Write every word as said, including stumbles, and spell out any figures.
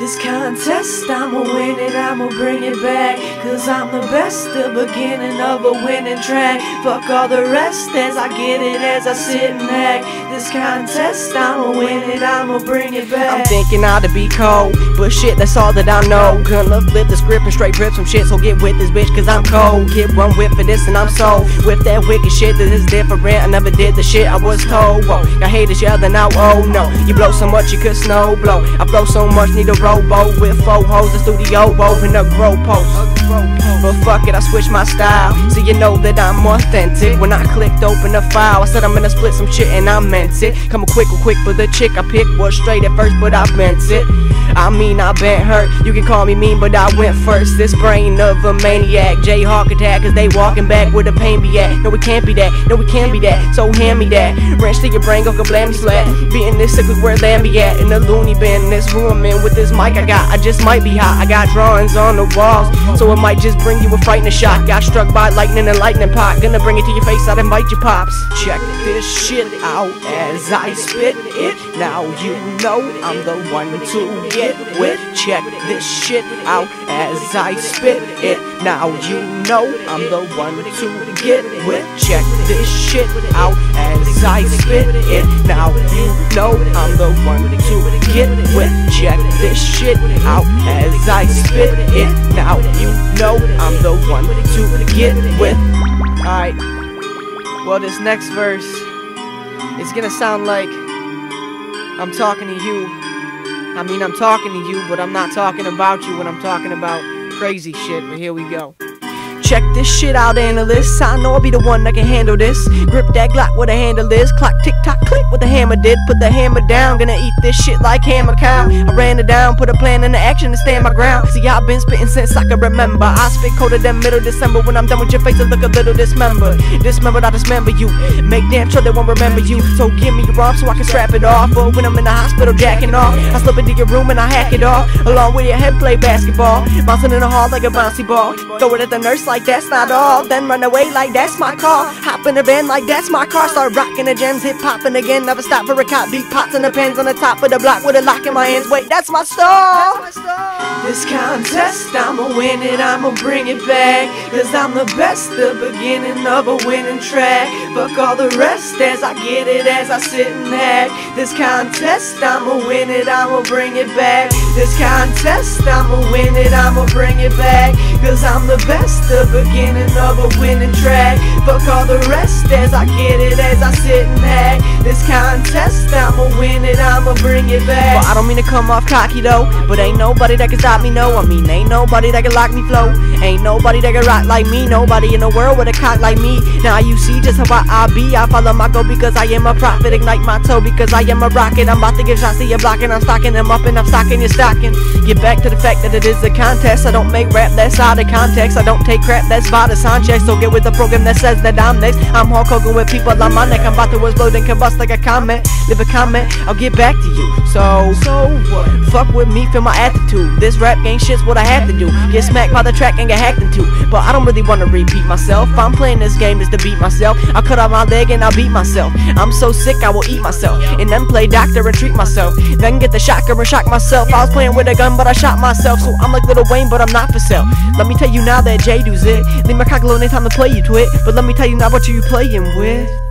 This contest, I'ma win it, I'ma bring it back, cause I'm the best, the beginning of a winning track. Fuck all the rest as I get it, as I sit and act. This contest, I'ma win it, I'ma bring it back. I'm thinking ought to be cold, but shit, that's all that I know. Gonna flip the script and straight rip some shit, so get with this bitch, cause I'm cold. Get one whip for this and I'm sold. Whip that wicked shit that is different, I never did the shit I was told. Whoa, y'all haters yelling out, oh no. You blow so much you could snow blow. I blow so much, need a roll. With four hoes, the studio open up grow post. But fuck it, I switch my style, so you know that I'm authentic. When I clicked open the file, I said I'm gonna split some shit and I meant it. Coming quick or quick, but the chick I picked was straight at first, but I meant it. I mean, I been hurt, you can call me mean, but I went first. This brain of a maniac, J-Hawk attack, cause they walking back where the pain be at. No, it can't be that, no, it can't be that, so hand me that. Wrench to your brain, go kablam me flat. Beating this sick with where land be at. In the loony bin, this woman with this mic I got, I just might be hot. I got drawings on the walls, so it might just bring you a frightening shock. Got struck by lightning and lightning pot, gonna bring it to your face, I'd invite your pops. Check this shit out as I spit it, now you know I'm the one to get with. Check this shit out as I spit it, now you know I'm the one to get with. Check this shit out as I spit it, now you know I'm the one to get with. Check this shit out as I spit it, now you know I'm the one to get with. Alright, well this next verse is gonna sound like I'm talking to you. I mean, I'm talking to you, but I'm not talking about you when I'm talking about crazy shit, but here we go. Check this shit out, analysts. I know I'll be the one that can handle this. Grip that Glock with a handle is. Clock tick tock click with the hammer did. Put the hammer down, gonna eat this shit like hammer cow. I ran it down, put a plan into action to stand my ground. See, I've been spitting since I can remember. I spit colder than middle December. When I'm done with your face, I look a little dismembered. Dismembered, I dismember you. Make damn sure they won't remember you. So give me your arm so I can strap it off. But when I'm in the hospital jacking off, I slip into your room and I hack it off. Along with your head, play basketball. Bouncing in the hall like a bouncy ball. Throw it at the nurse like like that's not all, then run away like that's my car. Hop in the van like that's my car. Start rocking the gems, hip hopping again. Never stop for a cop. Beat pots and the pens on the top of the block with a lock in my hands. Wait, that's my star. That's my star. This contest, I'ma win it, I'ma bring it back, cause I'm the best, the beginning of a winning track. Fuck all the rest as I get it, as I sit and act. This contest, I'ma win it, I'ma bring it back. This contest, I'ma win it, I'ma bring it back, cause I'm the best, the beginning of a winning track. Fuck all the rest as I get it, as I sit and act. This contest, I'ma win it, I'ma bring it back. Well, I don't mean to come off cocky though, but ain't nobody that can stop me, no. I mean, ain't nobody that can lock me flow. Ain't nobody that can rock like me. Nobody in the world with a cock like me. Now you see just how I, I be. I follow my goal because I am a prophet. Ignite my toe because I am a rocket. I'm about to give shots to your block and I'm stocking them up and I'm stocking your stocking. Get back to the fact that it is a contest. I don't make rap that's out of context. I don't take crap that's by the sound check, so get with the program that says that I'm next. I'm Hulk Hogan with people on my neck. I'm about to explode and combust like a comment. Leave a comment, I'll get back to you. So, so what? Fuck with me, feel my attitude. This rap game shit's what I have to do. Get smacked by the track and get hacked into. But I don't really want to repeat myself. I'm playing this game just to beat myself. I'll cut out my leg and I'll beat myself. I'm so sick I will eat myself, and then play doctor and treat myself. Then get the shocker and shock myself. I was playing with a gun but I shot myself. So I'm like Lil Wayne but I'm not for sale. Let me tell you now that J-Do's it. Leave my cock alone, ain't time to play you to it. But let me tell you now what you you playing with.